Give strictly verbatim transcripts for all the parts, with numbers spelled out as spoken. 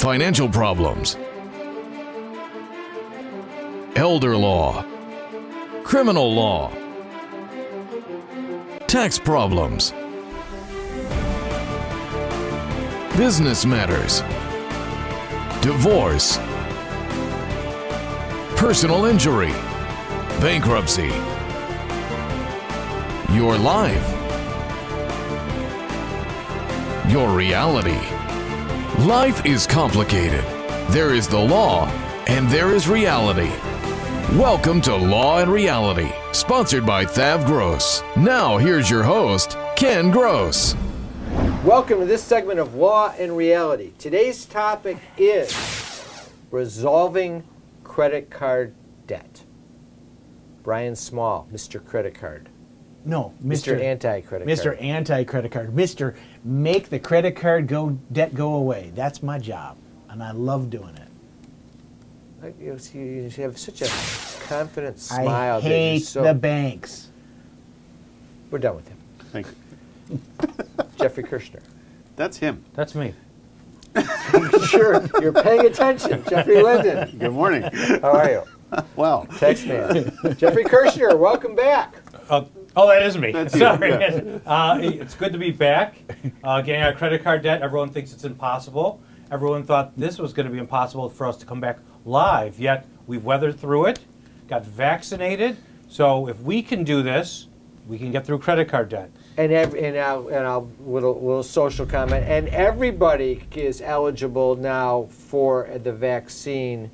financial problems, elder law, criminal law, tax problems, business matters, divorce, personal injury, bankruptcy, your life, your reality. Life is complicated. There is the law and there is reality. Welcome to Law and Reality, sponsored by Thav Gross. Now here's your host, Ken Gross. Welcome to this segment of Law and Reality. Today's topic is resolving credit card debt. Brian Small, Mister Credit Card. No, Mister Anti-Credit Card. Mister Anti-Credit Card. Mister Make the credit card go debt go away. That's my job, and I love doing it. You have such a confident smile. I hate so the banks. We're done with him. Thank you. Jeffrey Kirshner. That's him. That's me. Sure, you're paying attention. Jeffrey Linden. Good morning. How are you? Well. Text man. Jeffrey Kirshner, welcome back. Uh, oh, that is me. That's Sorry. You, yeah. uh, it's good to be back. Uh, getting our credit card debt, everyone thinks it's impossible. Everyone thought this was going to be impossible for us to come back live, yet we've weathered through it, got vaccinated. So if we can do this, we can get through credit card debt. And every, and I'll, and I'll little little social comment. And everybody is eligible now for the vaccine.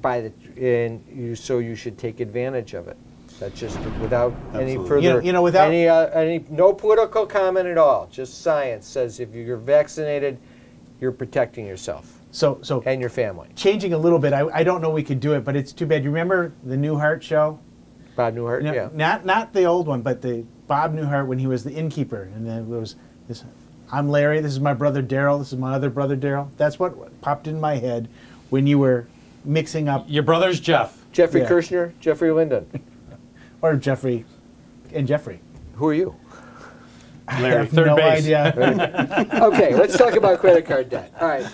By the and you, so you should take advantage of it. That's just without Absolutely. any further. You know, you know without any uh, any no political comment at all. Just science says if you're vaccinated, you're protecting yourself. So so and your family. Changing a little bit. I I don't know we could do it, but it's too bad. You remember the Newhart show? Bob Newhart. No, yeah. Not not the old one, but the. Bob Newhart when he was the innkeeper, and then it was this, I'm Larry, this is my brother Daryl, this is my other brother Daryl. That's what popped in my head when you were mixing up. Your brother's Jeff. Jeffrey yeah. Kirshner, Jeffrey Linden. Or Jeffrey and Jeffrey. Who are you? Larry, I have third no base. Idea. Okay, let's talk about credit card debt. All right.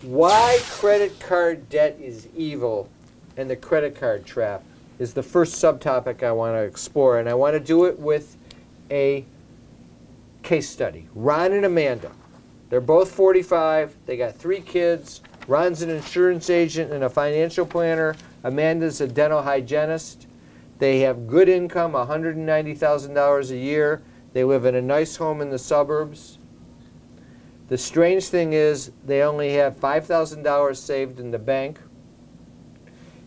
Why credit card debt is evil and the credit card trap is the first subtopic I want to explore, and I want to do it with a case study. Ron and Amanda, they're both forty-five, they got three kids. Ron's an insurance agent and a financial planner. Amanda's a dental hygienist. They have good income, one hundred ninety thousand dollars a year. They live in a nice home in the suburbs. The strange thing is they only have five thousand dollars saved in the bank.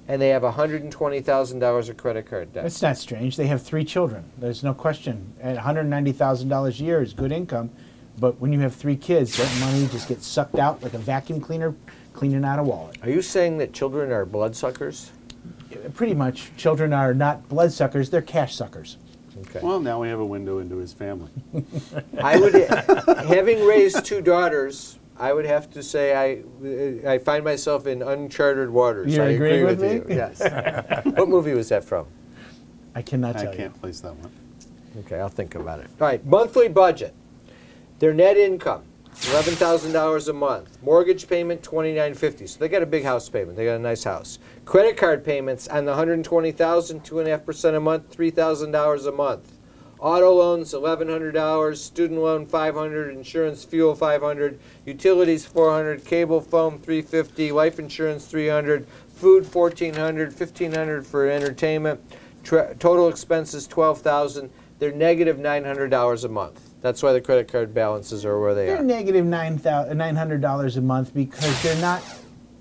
And they have one hundred twenty thousand dollars of credit card debt. It's not strange. They have three children. There's no question. At one hundred ninety thousand dollars a year is good income, but when you have three kids, that money just gets sucked out like a vacuum cleaner cleaning out a wallet. Are you saying that children are bloodsuckers? Pretty much. Children are not bloodsuckers. They're cash suckers. Okay. Well, now we have a window into his family. I would, having raised two daughters, I would have to say I I find myself in uncharted waters. You I agree with, with me? You. Yes. What movie was that from? I cannot tell you. I can't you. place that one. Okay, I'll think about it. All right, monthly budget. Their net income, eleven thousand dollars a month. Mortgage payment, twenty-nine fifty. So they got a big house payment. They got a nice house. Credit card payments on the one hundred twenty thousand dollars, two point five percent a month, three thousand dollars a month. Auto loans, eleven hundred dollars, student loan, five hundred dollars, insurance, fuel, five hundred dollars, utilities, four hundred dollars, cable, phone, three hundred fifty dollars, life insurance, three hundred dollars, food, fourteen hundred dollars, fifteen hundred dollars for entertainment, Tra total expenses, twelve thousand dollars. They're negative nine hundred dollars a month. That's why the credit card balances are where they they're are. They're negative nine hundred dollars a month because they're not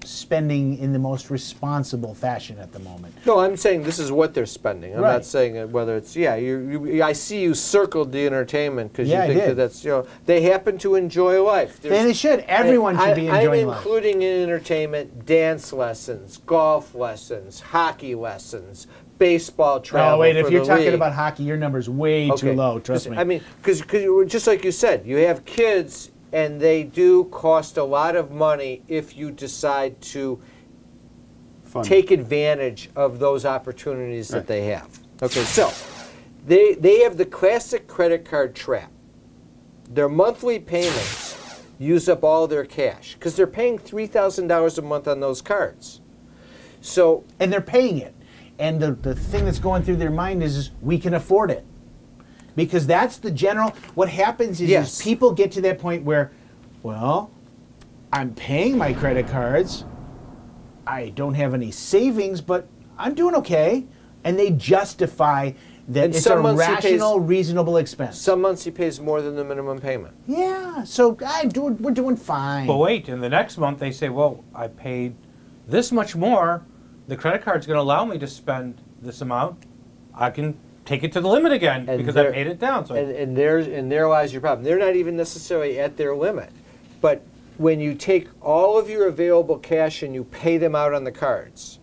spending in the most responsible fashion at the moment. No, I'm saying this is what they're spending. I'm right. not saying whether it's, yeah, you, you, I see you circled the entertainment because yeah, you think that that's, you know, they happen to enjoy life. There's, and they should. Everyone I, should be I, enjoying I'm life. I'm including in entertainment dance lessons, golf lessons, hockey lessons, baseball travel. Oh, wait, if you're talking league. about hockey, your number's way okay. too low, trust me. I mean, because just like you said, you have kids. And they do cost a lot of money if you decide to Fun. take advantage of those opportunities right. that they have. Okay, so they, they have the classic credit card trap. Their monthly payments use up all their cash because they're paying three thousand dollars a month on those cards. So, and they're paying it. And the, the thing that's going through their mind is, is we can afford it. Because that's the general, what happens is, yes. is people get to that point where, well, I'm paying my credit cards, I don't have any savings, but I'm doing okay. And they justify that and it's a rational, pays, reasonable expense. Some months he pays more than the minimum payment. Yeah, so I'm doing, we're doing fine. But wait, in the next month they say, well, I paid this much more, the credit card's going to allow me to spend this amount, I can take it to the limit again and because I paid it down. So and, and, there's, and there lies your problem. They're not even necessarily at their limit. But when you take all of your available cash and you pay them out on the cards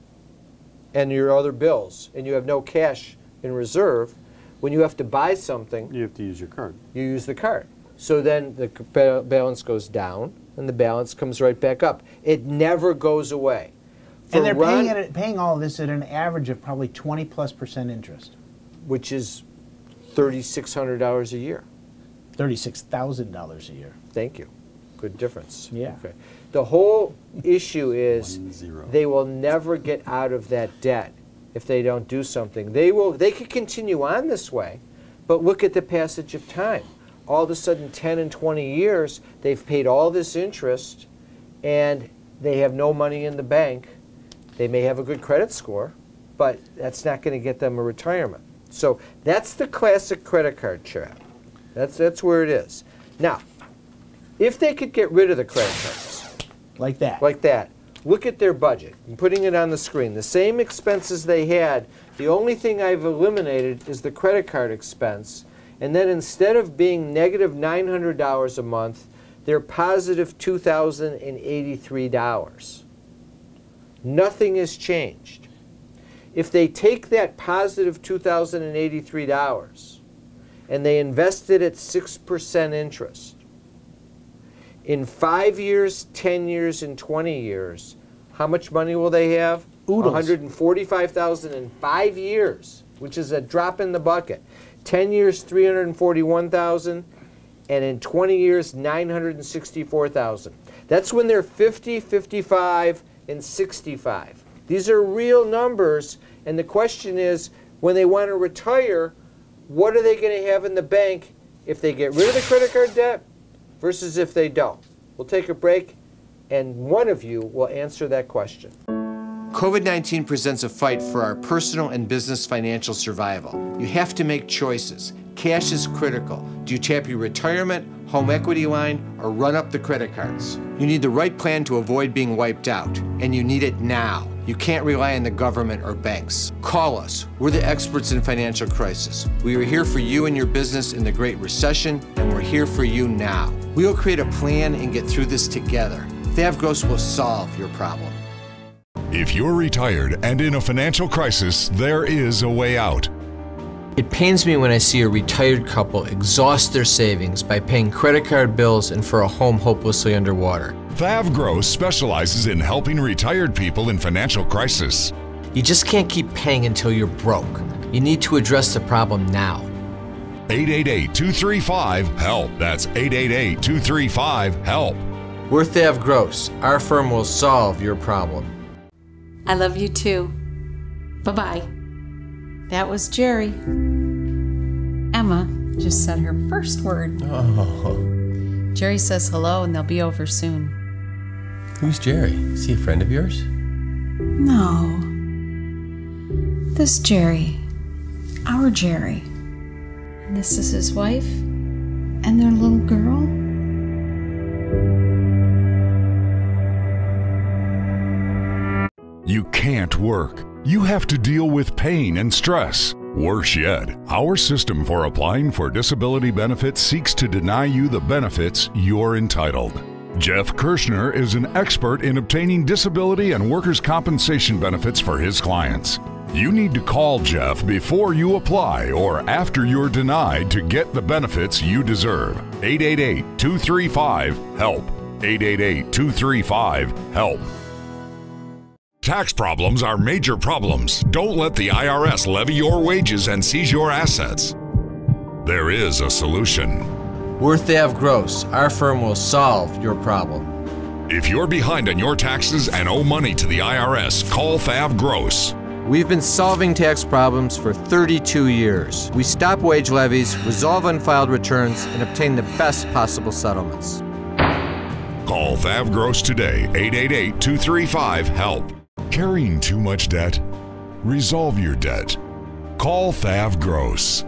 and your other bills and you have no cash in reserve, when you have to buy something, you have to use your card. You use the card. So then the balance goes down and the balance comes right back up. It never goes away. For and they're Ron, paying, at, paying all this at an average of probably twenty plus percent interest. Which is thirty-six hundred dollars a year. thirty-six thousand dollars a year. Thank you. Good difference. Yeah. Okay. The whole issue is they will never get out of that debt if they don't do something. They will. They could continue on this way, but look at the passage of time. All of a sudden, ten and twenty years, they've paid all this interest, and they have no money in the bank. They may have a good credit score, but that's not going to get them a retirement. So that's the classic credit card trap. That's, that's where it is. Now, if they could get rid of the credit cards. Like that. Like that. Look at their budget. I'm putting it on the screen. The same expenses they had. The only thing I've eliminated is the credit card expense. And then instead of being negative nine hundred dollars a month, they're positive two thousand eighty-three dollars. Nothing has changed. If they take that positive two thousand eighty-three dollars and they invest it at six percent interest, in five years, ten years, and twenty years, how much money will they have? Oodles. one hundred forty-five thousand dollars in five years, which is a drop in the bucket. ten years, three hundred forty-one thousand dollars, and in twenty years, nine hundred sixty-four thousand dollars. That's when they're fifty, fifty-five, and sixty-five. These are real numbers, and the question is, when they want to retire, what are they going to have in the bank if they get rid of the credit card debt versus if they don't? We'll take a break, and one of you will answer that question. COVID nineteen presents a fight for our personal and business financial survival. You have to make choices. Cash is critical. Do you tap your retirement, home equity line, or run up the credit cards? You need the right plan to avoid being wiped out, and you need it now. You can't rely on the government or banks. Call us. We're the experts in financial crisis. We were here for you and your business in the Great Recession, and we're here for you now. We will create a plan and get through this together. Thav Gross will solve your problem. If you're retired and in a financial crisis, there is a way out. It pains me when I see a retired couple exhaust their savings by paying credit card bills and for a home hopelessly underwater. Thav Gross specializes in helping retired people in financial crisis. You just can't keep paying until you're broke. You need to address the problem now. eight eight eight, two three five, HELP. That's eight eight eight, two three five, HELP. We're Thav Gross. Our firm will solve your problem. I love you too. Bye-bye. That was Jerry. Emma just said her first word. Oh. Jerry says hello and they'll be over soon. Who's Jerry? Is he a friend of yours? No. This Jerry. Our Jerry. And this is his wife and their little girl. You can't work. You have to deal with pain and stress. Worse yet, our system for applying for disability benefits seeks to deny you the benefits you're entitled. Jeff Kirshner is an expert in obtaining disability and workers' compensation benefits for his clients. You need to call Jeff before you apply or after you're denied to get the benefits you deserve. eight eight eight, two three five, HELP. eight eight eight, two three five, HELP. Tax problems are major problems. Don't let the I R S levy your wages and seize your assets. There is a solution. We're Thav Gross. Our firm will solve your problem. If you're behind on your taxes and owe money to the I R S, call Thav Gross. We've been solving tax problems for thirty-two years. We stop wage levies, resolve unfiled returns, and obtain the best possible settlements. Call Thav Gross today, eight eight eight, two three five, HELP. Carrying too much debt? Resolve your debt. Call Thav Gross.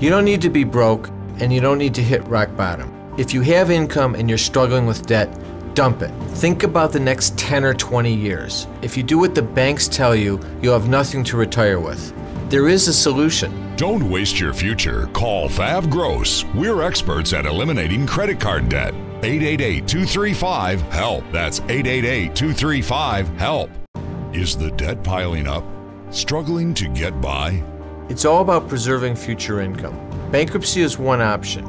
You don't need to be broke, and you don't need to hit rock bottom. If you have income and you're struggling with debt, dump it. Think about the next ten or twenty years. If you do what the banks tell you, you'll have nothing to retire with. There is a solution. Don't waste your future. Call Thav Gross. We're experts at eliminating credit card debt. eight eight eight, two three five, HELP. That's eight eight eight, two three five, HELP. Is the debt piling up? Struggling to get by? It's all about preserving future income. Bankruptcy is one option.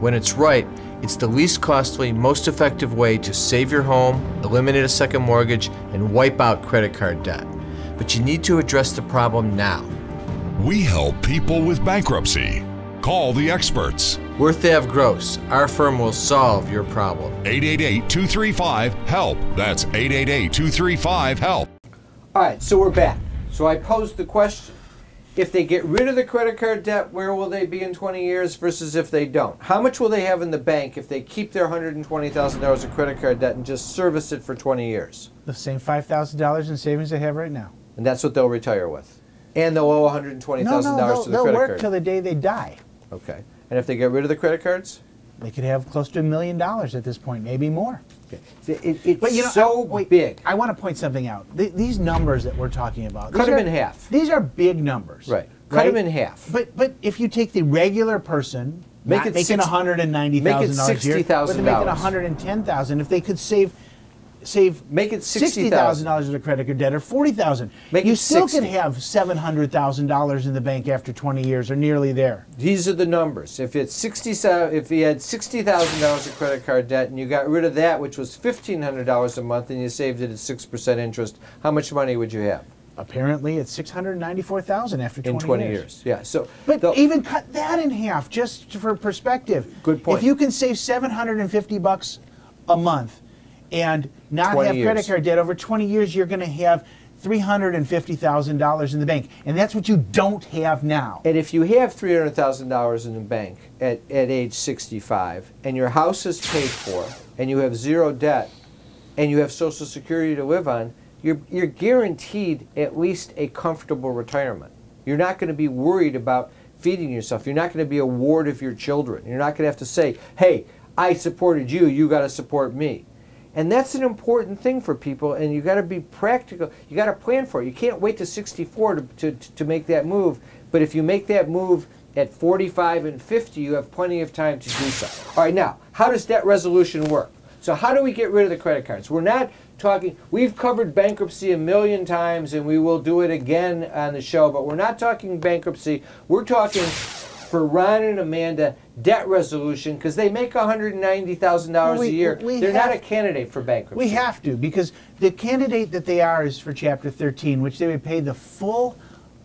When it's right, it's the least costly, most effective way to save your home, eliminate a second mortgage, and wipe out credit card debt. But you need to address the problem now. We help people with bankruptcy. Call the experts. We're Thav Gross. Our firm will solve your problem. eight eight eight, two three five, HELP. That's eight eight eight, two three five, HELP. All right, so we're back. So I posed the question. If they get rid of the credit card debt, where will they be in twenty years versus if they don't? How much will they have in the bank if they keep their one hundred twenty thousand dollars of credit card debt and just service it for twenty years? The same five thousand dollars in savings they have right now. And that's what they'll retire with? And they'll owe one hundred twenty thousand dollars no, no, to the credit card? No, they'll work till the day they die. Okay. And if they get rid of the credit cards? They could have close to a million dollars at this point, maybe more. Okay. It, it, it's but, you know, so I, wait, big. I want to point something out. Th these numbers that we're talking about. Cut them are, in half. These are big numbers. Right. Cut right? them in half. But but if you take the regular person, make not it making one hundred ninety thousand dollars a year, but making one hundred ten thousand dollars, if they could save, save make it sixty thousand dollars of the credit card debt or forty thousand dollars, you still could have seven hundred thousand dollars in the bank after twenty years or nearly there. These are the numbers. If it's sixty thousand dollars, if you had sixty thousand dollars of credit card debt and you got rid of that, which was fifteen hundred dollars a month, and you saved it at six percent interest, how much money would you have? Apparently it's six hundred ninety-four thousand dollars after twenty years. In twenty years, yeah. So, but even cut that in half just for perspective. Good point. If you can save seven hundred fifty bucks a month and not have credit card debt over twenty years, you're going to have three hundred fifty thousand dollars in the bank. And that's what you don't have now. And if you have three hundred thousand dollars in the bank at, at age sixty-five, and your house is paid for, and you have zero debt, and you have Social Security to live on, you're, you're guaranteed at least a comfortable retirement. You're not going to be worried about feeding yourself. You're not going to be a ward of your children. You're not going to have to say, hey, I supported you, you got to support me. And that's an important thing for people, and you got to be practical. You got to plan for it. You can't wait to sixty-four to, to, to make that move. But if you make that move at forty-five and fifty, you have plenty of time to do so. All right, now, how does debt resolution work? So how do we get rid of the credit cards? We're not talking, we've covered bankruptcy a million times, and we will do it again on the show, but we're not talking bankruptcy. We're talking, for Ron and Amanda, debt resolution, because they make one hundred ninety thousand dollars well, we, a year. We They're have, not a candidate for bankruptcy. We have to, because the candidate that they are is for Chapter thirteen, which they would pay the full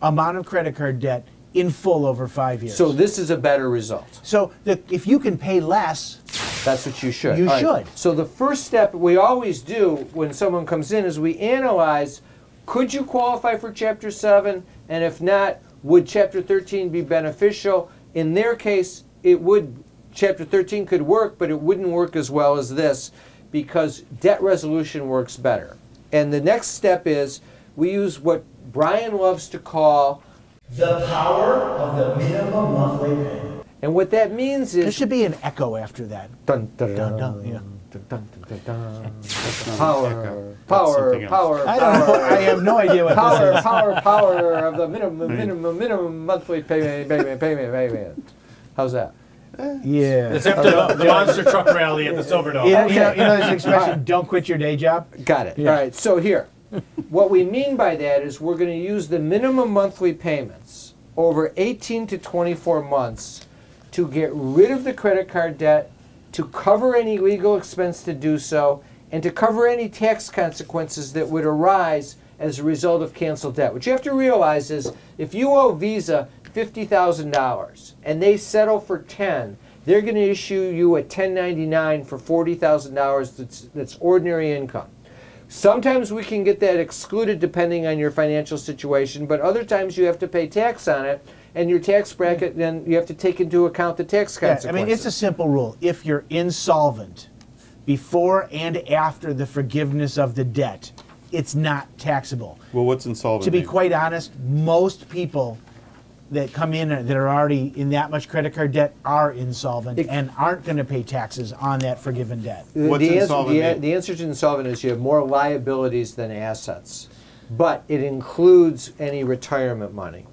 amount of credit card debt in full over five years. So this is a better result. So the, if you can pay less, that's what you should. You all should. Right. So the first step we always do when someone comes in is we analyze, could you qualify for Chapter seven? And if not, would Chapter thirteen be beneficial? In their case, it would. Chapter thirteen could work, but it wouldn't work as well as this, because debt resolution works better. And the next step is we use what Brian loves to call the power of the minimum monthly payment. And what that means is there should be an echo after that. Dun dun dun dun. Yeah. Dun, dun, dun, dun, dun. Power, power, power, I don't power. Know. I have no idea what power, this is. Power, power of the minimum, minimum, minimum monthly payment, payment, payment, payment. How's that? Yeah. It's after the, the monster truck rally at the Silverdome. Yeah, you know, you know this expression, right. Don't quit your day job? Got it. Yeah. All right, so here. What we mean by that is we're going to use the minimum monthly payments over eighteen to twenty-four months to get rid of the credit card debt, to cover any legal expense to do so, and to cover any tax consequences that would arise as a result of canceled debt. What you have to realize is if you owe Visa fifty thousand dollars and they settle for ten thousand dollars, they're going to issue you a ten ninety-nine for forty thousand dollars that's, that's ordinary income. Sometimes we can get that excluded depending on your financial situation, but other times you have to pay tax on it, and your tax bracket, then you have to take into account the tax consequences. Yeah, I mean, it's a simple rule. If you're insolvent before and after the forgiveness of the debt, it's not taxable. Well, what's insolvent? To be mean? quite honest, most people that come in that are already in that much credit card debt are insolvent it, and aren't going to pay taxes on that forgiven debt. What's the, insolvent answer, the, the answer to insolvent is you have more liabilities than assets, but it includes any retirement money.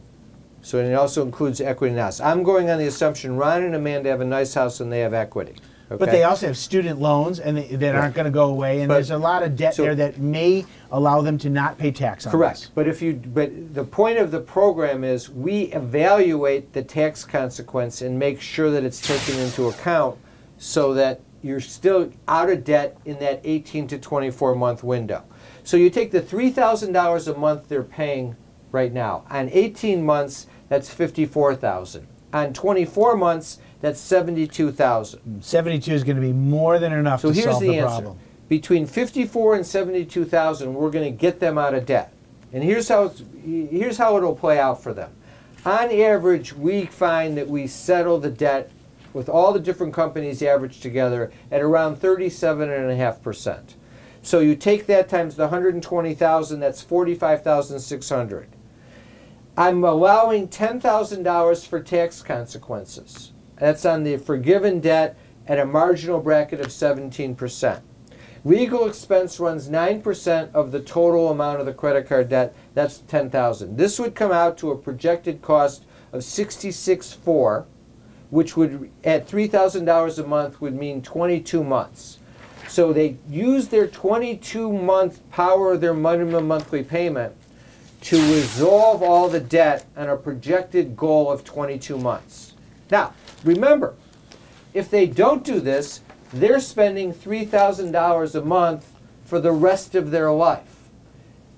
So it also includes equity in the house. I'm going on the assumption Ron and Amanda have a nice house and they have equity. Okay? But they also have student loans and they, that aren't going to go away, and but, there's a lot of debt so, there that may allow them to not pay tax on this. Correct. But if you, but the point of the program is we evaluate the tax consequence and make sure that it's taken into account so that you're still out of debt in that eighteen to twenty-four month window. So you take the three thousand dollars a month they're paying right now. On eighteen months, that's fifty-four thousand dollars. On twenty-four months, that's seventy-two thousand dollars. seventy-two is going to be more than enough to solve the problem. Between fifty-four and seventy-two thousand dollars, we're going to get them out of debt. And here's how it's, here's how it'll play out for them. On average, we find that we settle the debt with all the different companies averaged together at around thirty-seven point five percent. So you take that times the one hundred twenty thousand dollars, that's forty-five thousand six hundred dollars. I'm allowing ten thousand dollars for tax consequences. That's on the forgiven debt at a marginal bracket of seventeen percent. Legal expense runs nine percent of the total amount of the credit card debt. That's ten thousand dollars. This would come out to a projected cost of sixty-six thousand four hundred dollars, which would, at three thousand dollars a month, would mean twenty-two months. So they use their twenty-two month power of their minimum monthly payment to resolve all the debt on a projected goal of twenty-two months. Now, remember, if they don't do this, they're spending three thousand dollars a month for the rest of their life.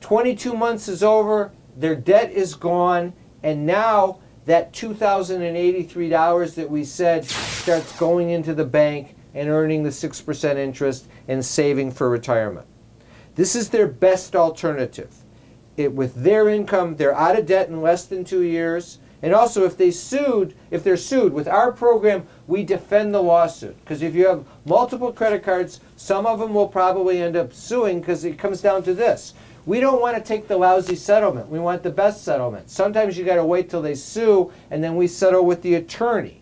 twenty-two months is over, their debt is gone, and now that two thousand eighty-three dollars that we said starts going into the bank and earning the six percent interest and saving for retirement. This is their best alternative. It, with their income, they're out of debt in less than two years. And also, if they sued, if they're sued, with our program, we defend the lawsuit. Because if you have multiple credit cards, some of them will probably end up suing because it comes down to this. We don't want to take the lousy settlement. We want the best settlement. Sometimes you got to wait till they sue, and then we settle with the attorney.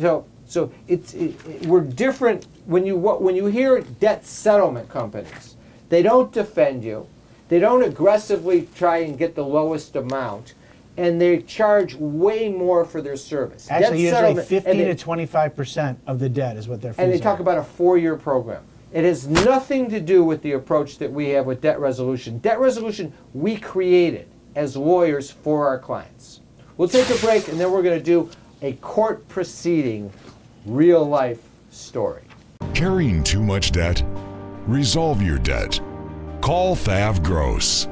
So, so it's it, it, we're different when you when you hear debt settlement companies. They don't defend you. They don't aggressively try and get the lowest amount, and they charge way more for their service. Actually, usually fifteen to twenty-five percent of the debt is what they're fees. And they talk about a four-year program. It has nothing to do with the approach that we have with debt resolution. Debt resolution we created as lawyers for our clients. We'll take a break, and then we're going to do a court proceeding, real-life story. Carrying too much debt? Resolve your debt. Call Thav Gross.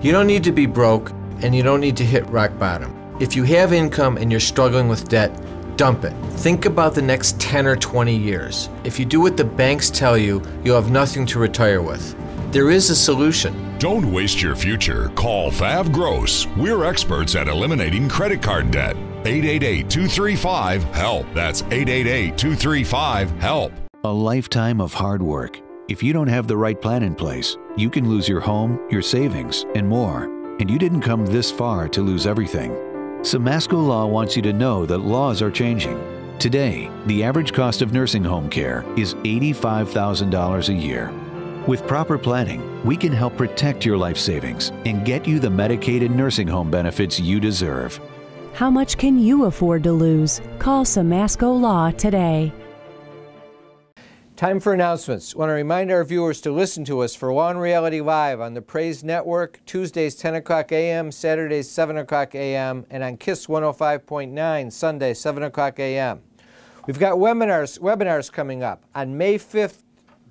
You don't need to be broke, and you don't need to hit rock bottom. If you have income and you're struggling with debt, dump it. Think about the next ten or twenty years. If you do what the banks tell you, you'll have nothing to retire with. There is a solution. Don't waste your future. Call Thav Gross. We're experts at eliminating credit card debt. eight eight eight, two three five, HELP. That's eight eight eight, two three five, HELP. A lifetime of hard work. If you don't have the right plan in place, you can lose your home, your savings, and more. And you didn't come this far to lose everything. Simasco Law wants you to know that laws are changing. Today, the average cost of nursing home care is eighty-five thousand dollars a year. With proper planning, we can help protect your life savings and get you the Medicaid nursing home benefits you deserve. How much can you afford to lose? Call Simasco Law today. Time for announcements. I want to remind our viewers to listen to us for Law and Reality Live on the Praise Network, Tuesdays ten o'clock a m, Saturdays seven o'clock a m, and on KISS one oh five point nine, Sunday seven o'clock a m We've got webinars, webinars coming up on May fifth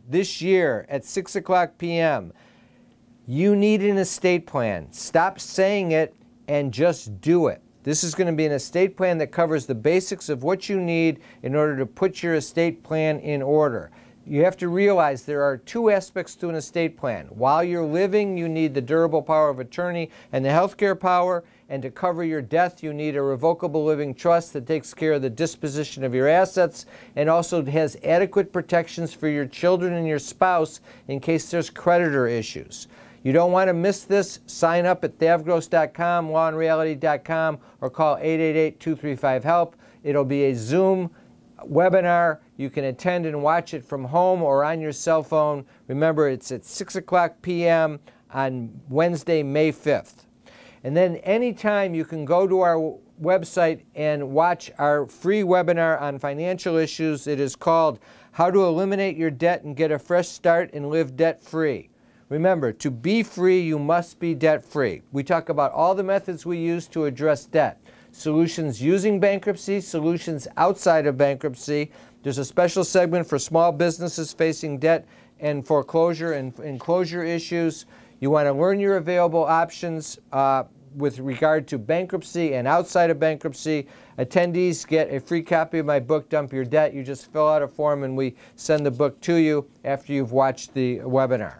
this year at six o'clock p m You need an estate plan. Stop saying it and just do it. This is going to be an estate plan that covers the basics of what you need in order to put your estate plan in order. You have to realize there are two aspects to an estate plan. While you're living, you need the durable power of attorney and the health care power, and to cover your death, you need a revocable living trust that takes care of the disposition of your assets and also has adequate protections for your children and your spouse in case there's creditor issues. You don't want to miss this. Sign up at thav gross dot com, law and reality dot com, or call eight eight eight, two three five, HELP. It'll be a Zoom webinar. You can attend and watch it from home or on your cell phone. Remember, it's at six o'clock p m on Wednesday, May fifth. And then anytime you can go to our website and watch our free webinar on financial issues. It is called How to Eliminate Your Debt and Get a Fresh Start and Live Debt-Free. Remember, to be free, you must be debt-free. We talk about all the methods we use to address debt. Solutions using bankruptcy, solutions outside of bankruptcy. There's a special segment for small businesses facing debt and foreclosure and enclosure issues. You want to learn your available options uh, with regard to bankruptcy and outside of bankruptcy. Attendees get a free copy of my book, Dump Your Debt. You just fill out a form and we send the book to you after you've watched the webinar.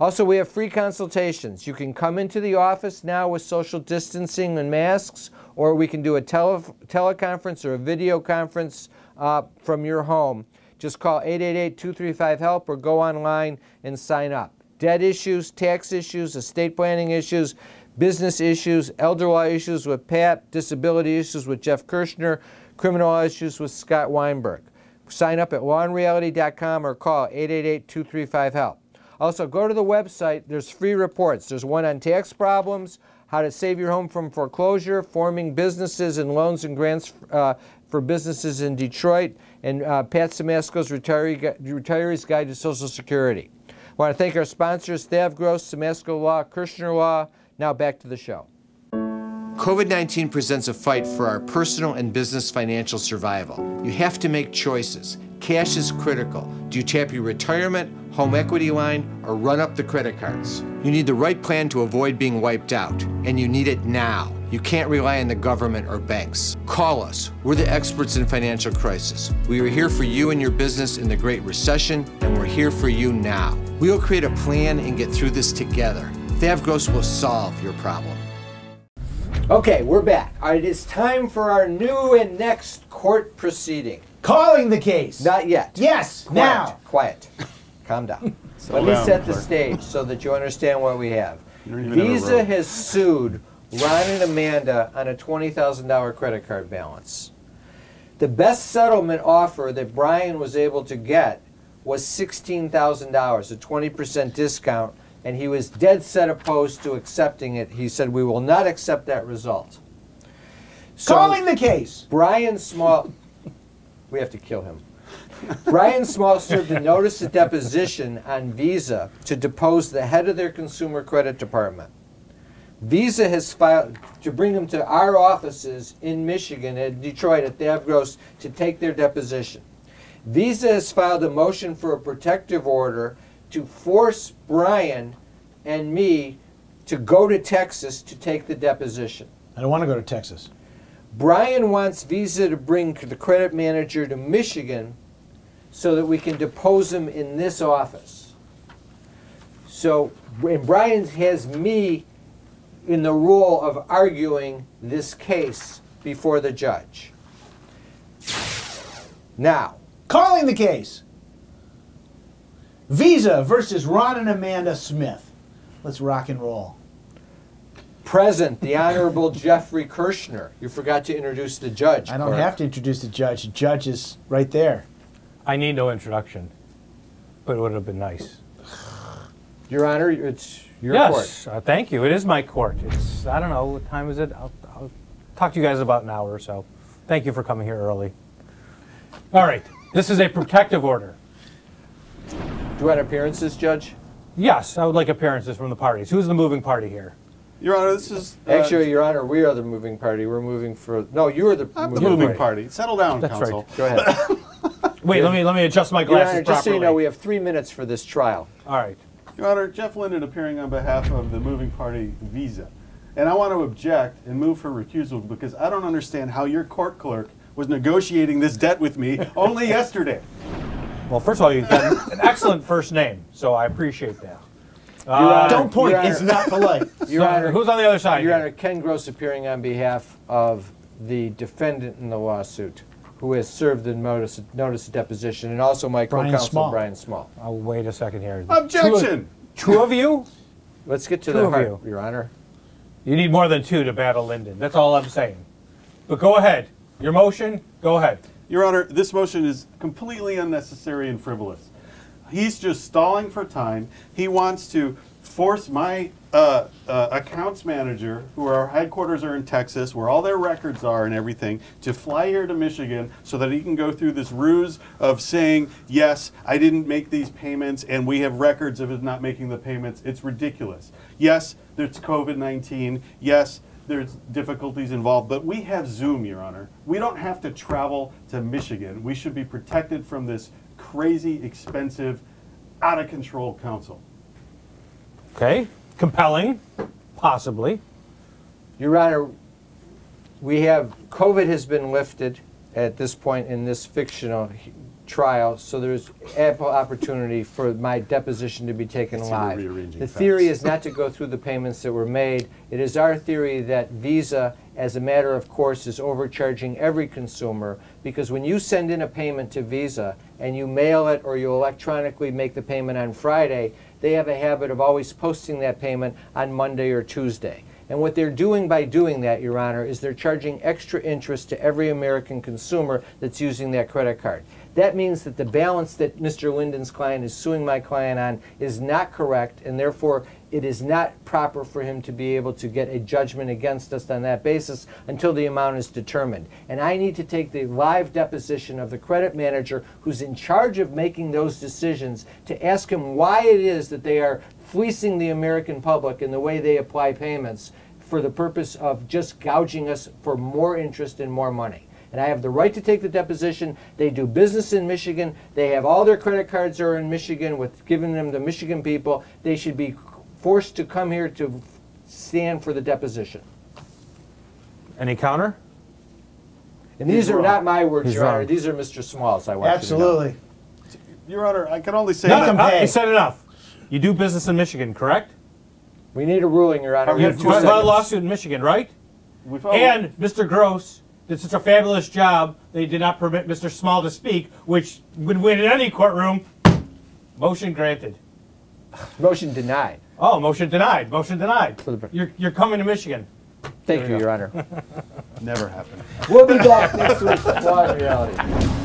Also, we have free consultations. You can come into the office now with social distancing and masks, or we can do a tele teleconference or a video conference uh, from your home. Just call eight eight eight, two three five, HELP or go online and sign up. Debt issues, tax issues, estate planning issues, business issues, elder law issues with Pat, disability issues with Jeff Kirshner, criminal law issues with Scott Weinberg. Sign up at law and reality dot com or call eight eight eight, two three five, HELP. Also, go to the website. There's free reports. There's one on tax problems, how to save your home from foreclosure, forming businesses and loans and grants uh, for businesses in Detroit, and uh, Pat Simasco's retiree gu Retiree's Guide to Social Security. I want to thank our sponsors, Thav Gross, Simasco Law, Kirshner Law. Now back to the show. COVID nineteen presents a fight for our personal and business financial survival. You have to make choices. Cash is critical. Do you tap your retirement, home equity line, or run up the credit cards? You need the right plan to avoid being wiped out, and you need it now. You can't rely on the government or banks. Call us. We're the experts in financial crisis. We were here for you and your business in the Great Recession, and we're here for you now. We'll create a plan and get through this together. Thav Gross will solve your problem. Okay, we're back. All right, it is time for our new and next court proceeding. Calling the case. Not yet. Yes, quiet, now. Quiet. Calm down. So let me down, set the clerk. stage so that you understand what we have. Visa has sued Ron and Amanda on a twenty thousand dollar credit card balance. The best settlement offer that Brian was able to get was sixteen thousand dollars, a twenty percent discount, and he was dead set opposed to accepting it. He said, we will not accept that result. So calling the case. Brian Small... We have to kill him. Brian Small served a notice of deposition on Visa to depose the head of their consumer credit department. Visa has filed to bring them to our offices in Michigan and Detroit at Thav Gross to take their deposition. Visa has filed a motion for a protective order to force Brian and me to go to Texas to take the deposition. I don't want to go to Texas. Brian wants Visa to bring the credit manager to Michigan so that we can depose him in this office. So, and Brian has me in the role of arguing this case before the judge. Now, calling the case. Visa versus Ron and Amanda Smith. Let's rock and roll. Present, the Honorable Jeffrey Kirshner. You forgot to introduce the judge. I don't Clark. have to introduce the judge. The judge is right there. I need no introduction, but it would have been nice. Your Honor, it's your yes, court. Yes, uh, thank you. It is my court. It's, I don't know, what time is it? I'll, I'll talk to you guys about an hour or so. Thank you for coming here early. All right, this is a protective order. Do you want appearances, Judge? Yes, I would like appearances from the parties. Who's the moving party here? Your Honor, this is... Uh, Actually, Your Honor, we are the moving party. We're moving for... No, you are the I'm moving, the moving party. party. Settle down, That's counsel. Right. Go ahead. Wait, let me, let me adjust my glasses Your Honor, properly. Just so you know, we have three minutes for this trial. All right. Your Honor, Jeff Linden appearing on behalf of the moving party, Visa. And I want to object and move for recusal because I don't understand how your court clerk was negotiating this debt with me only yesterday. Well, first of all, you've got an excellent first name, so I appreciate that. Uh, don't point. It's not polite. Your Honor, who's on the other side? Your Honor, Ken Gross appearing on behalf of the defendant in the lawsuit, who has served the notice notice of deposition, and also my co-counsel Brian Small. Oh, wait a second here. Objection. Two of, two of you. Let's get to two the heart, you. Your Honor. You need more than two to battle Linden. That's all I'm saying. But go ahead. Your motion. Go ahead. Your Honor, this motion is completely unnecessary and frivolous. He's just stalling for time. He wants to force my uh, uh, accounts manager, who our headquarters are in Texas, where all their records are and everything, to fly here to Michigan so that he can go through this ruse of saying, yes, I didn't make these payments, and we have records of him not making the payments. It's ridiculous. Yes, there's COVID nineteen. Yes, there's difficulties involved, but we have Zoom, Your Honor. We don't have to travel to Michigan. We should be protected from this crazy, expensive, out-of-control counsel. Okay. Compelling, possibly. Your Honor, we have, COVID has been lifted at this point in this fictional trial, so there's ample opportunity for my deposition to be taken live. The theory is not to go through the payments that were made. It is our theory that Visa, as a matter of course, is overcharging every consumer, because when you send in a payment to Visa and you mail it or you electronically make the payment on Friday, they have a habit of always posting that payment on Monday or Tuesday. And what they're doing by doing that, Your Honor, is they're charging extra interest to every American consumer that's using that credit card. That means that the balance that Mister Linden's client is suing my client on is not correct, and therefore it is not proper for him to be able to get a judgment against us on that basis until the amount is determined. And I need to take the live deposition of the credit manager who's in charge of making those decisions to ask him why it is that they are fleecing the American public in the way they apply payments for the purpose of just gouging us for more interest and more money. And I have the right to take the deposition. They do business in Michigan. They have all their credit cards are in Michigan with giving them to Michigan people. They should be forced to come here to stand for the deposition. Any counter? And these are not my words, Your Honor. These are Mister Small's. I want you to know. Absolutely. Your Honor, I can only say that. You said enough. You do business in Michigan, correct? We need a ruling, Your Honor. You have a lawsuit in Michigan, right? And Mister Gross did such a fabulous job, they did not permit Mister Small to speak, which would win in any courtroom. Motion granted. Motion denied. Oh, motion denied. Motion denied. You're, you're coming to Michigan. Thank you, Your Honor. Never happened. We'll be back next week with Law and Reality.